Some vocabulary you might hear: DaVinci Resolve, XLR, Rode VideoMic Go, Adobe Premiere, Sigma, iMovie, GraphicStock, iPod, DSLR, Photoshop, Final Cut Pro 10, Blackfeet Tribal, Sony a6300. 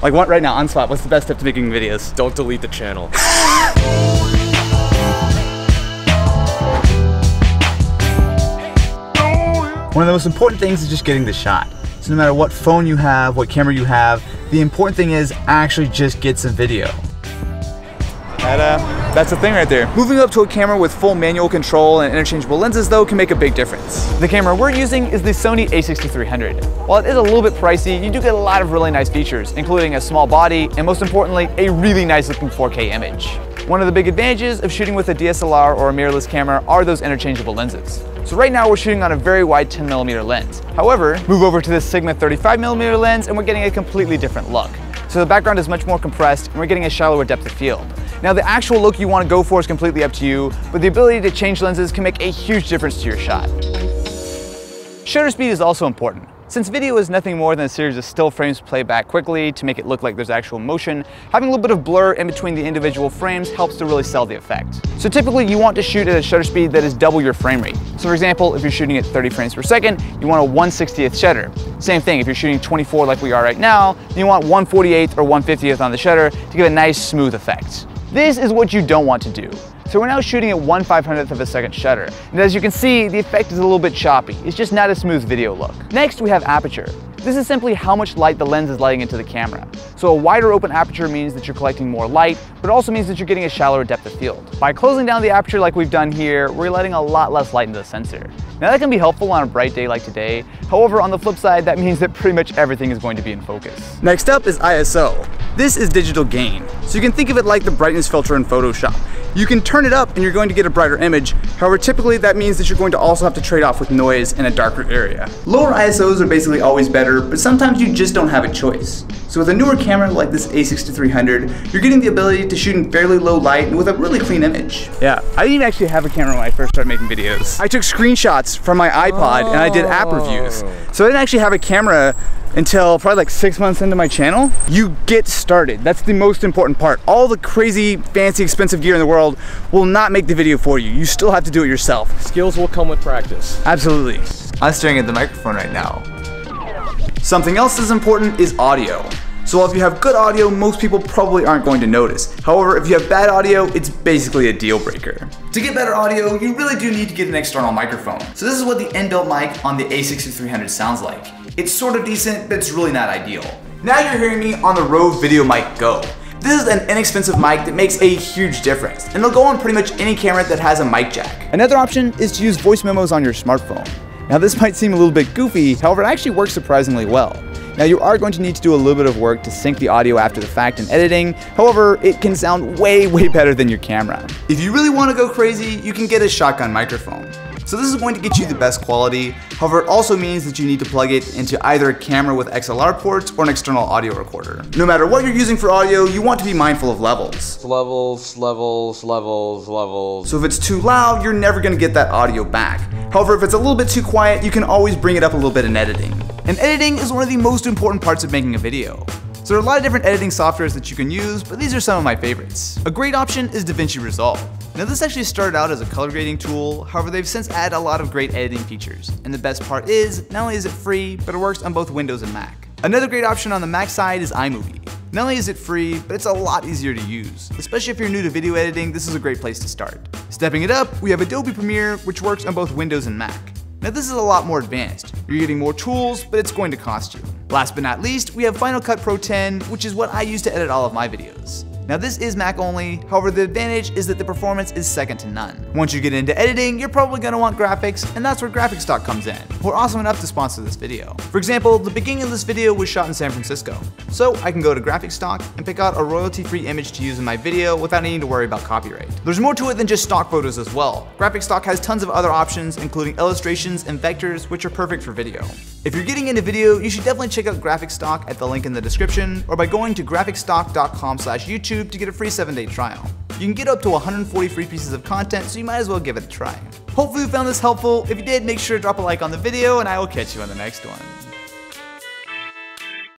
Like what right now, on spot, what's the best tip to making videos? Don't delete the channel. One of the most important things is just getting the shot. So no matter what phone you have, what camera you have, the important thing is actually just get some video. And, that's the thing right there. Moving up to a camera with full manual control and interchangeable lenses though can make a big difference. The camera we're using is the Sony a6300. While it is a little bit pricey, you do get a lot of really nice features, including a small body and most importantly, a really nice looking 4K image. One of the big advantages of shooting with a DSLR or a mirrorless camera are those interchangeable lenses. So right now we're shooting on a very wide 10mm lens. However, move over to this Sigma 35mm lens and we're getting a completely different look. So the background is much more compressed and we're getting a shallower depth of field. Now the actual look you want to go for is completely up to you, but the ability to change lenses can make a huge difference to your shot. Shutter speed is also important. Since video is nothing more than a series of still frames played back quickly to make it look like there's actual motion, having a little bit of blur in between the individual frames helps to really sell the effect. So typically you want to shoot at a shutter speed that is double your frame rate. So for example, if you're shooting at 30 frames per second, you want a 1/60th shutter. Same thing, if you're shooting 24 like we are right now, then you want 1/48th or 1/50th on the shutter to give a nice smooth effect. This is what you don't want to do. So we're now shooting at 1/500th of a second shutter. And as you can see, the effect is a little bit choppy. It's just not a smooth video look. Next, we have aperture. This is simply how much light the lens is letting into the camera. So a wider open aperture means that you're collecting more light, but it also means that you're getting a shallower depth of field. By closing down the aperture like we've done here, we're letting a lot less light into the sensor. Now that can be helpful on a bright day like today. However, on the flip side, that means that pretty much everything is going to be in focus. Next up is ISO. This is digital gain. So you can think of it like the brightness filter in Photoshop. You can turn it up and you're going to get a brighter image. However, typically that means that you're going to also have to trade off with noise in a darker area. Lower ISOs are basically always better, but sometimes you just don't have a choice. So with a newer camera like this a6300, you're getting the ability to shoot in fairly low light and with a really clean image. Yeah, I didn't actually have a camera when I first started making videos. I took screenshots from my iPod and I did app reviews. So I didn't actually have a camera until probably like 6 months into my channel. You get started, that's the most important part. All the crazy, fancy, expensive gear in the world will not make the video for you. You still have to do it yourself. Skills will come with practice. Absolutely. I'm staring at the microphone right now. Something else that's important is audio. So while if you have good audio, most people probably aren't going to notice. However, if you have bad audio, it's basically a deal breaker. To get better audio, you really do need to get an external microphone. So this is what the end-belt mic on the a6300 sounds like. It's sort of decent, but it's really not ideal. Now you're hearing me on the Rode VideoMic Go. This is an inexpensive mic that makes a huge difference, and it'll go on pretty much any camera that has a mic jack. Another option is to use voice memos on your smartphone. Now this might seem a little bit goofy, however, it actually works surprisingly well. Now you are going to need to do a little bit of work to sync the audio after the fact in editing. However, it can sound way, way better than your camera. If you really want to go crazy, you can get a shotgun microphone. So this is going to get you the best quality. However, it also means that you need to plug it into either a camera with XLR ports or an external audio recorder. No matter what you're using for audio, you want to be mindful of levels. Levels, levels, levels, levels. So if it's too loud, you're never going to get that audio back. However, if it's a little bit too quiet, you can always bring it up a little bit in editing. And editing is one of the most important parts of making a video. So there are a lot of different editing softwares that you can use, but these are some of my favorites. A great option is DaVinci Resolve. Now this actually started out as a color grading tool, however they've since added a lot of great editing features. And the best part is, not only is it free, but it works on both Windows and Mac. Another great option on the Mac side is iMovie. Not only is it free, but it's a lot easier to use. Especially if you're new to video editing, this is a great place to start. Stepping it up, we have Adobe Premiere, which works on both Windows and Mac. Now this is a lot more advanced. You're getting more tools, but it's going to cost you. Last but not least, we have Final Cut Pro 10, which is what I use to edit all of my videos. Now this is Mac only, however the advantage is that the performance is second to none. Once you get into editing, you're probably going to want graphics, and that's where GraphicStock comes in, who are awesome enough to sponsor this video. For example, the beginning of this video was shot in San Francisco, so I can go to GraphicStock and pick out a royalty-free image to use in my video without needing to worry about copyright. There's more to it than just stock photos as well. GraphicStock has tons of other options, including illustrations and vectors, which are perfect for video. If you're getting into video, you should definitely check out GraphicStock at the link in the description, or by going to graphicstock.com/YouTube to get a free 7-day trial. You can get up to 140 free pieces of content, so you might as well give it a try. Hopefully you found this helpful. If you did, make sure to drop a like on the video, and I will catch you on the next one.